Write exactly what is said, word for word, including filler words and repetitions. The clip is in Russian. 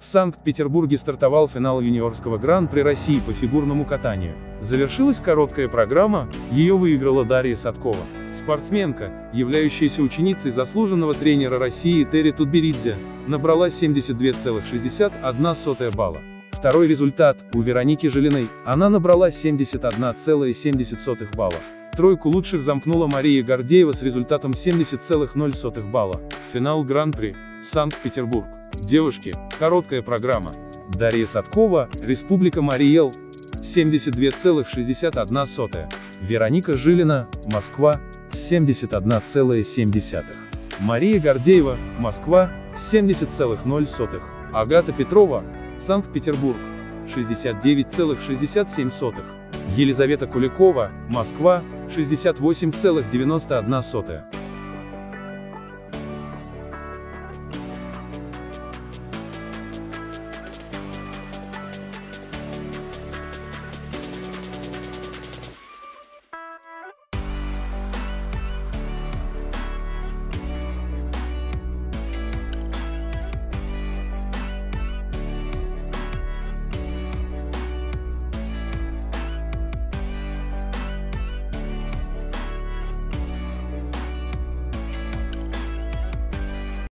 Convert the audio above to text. В Санкт-Петербурге стартовал финал юниорского Гран-при России по фигурному катанию. Завершилась короткая программа, ее выиграла Дарья Садкова. Спортсменка, являющаяся ученицей заслуженного тренера России Терри Тутберидзе, набрала семьдесят две целых шестьдесят одна сотая балла. Второй результат у Вероники Жилиной, она набрала семьдесят одна целая семь десятых балла. Тройку лучших замкнула Мария Гордеева с результатом семьдесят целых ноль балла. Финал Гран-при Санкт-Петербург. Девушки, короткая программа. Дарья Садкова, Республика Мариэл, семьдесят две целых шестьдесят одна сотая. Вероника Жилина, Москва, семьдесят одна целая семь десятых. Мария Гордеева, Москва, семьдесят целых ноль. Агата Петрова, Санкт-Петербург, шестьдесят девять целых шестьдесят семь сотых. Елизавета Куликова, Москва, шестьдесят восемь целых девяносто одна сотая.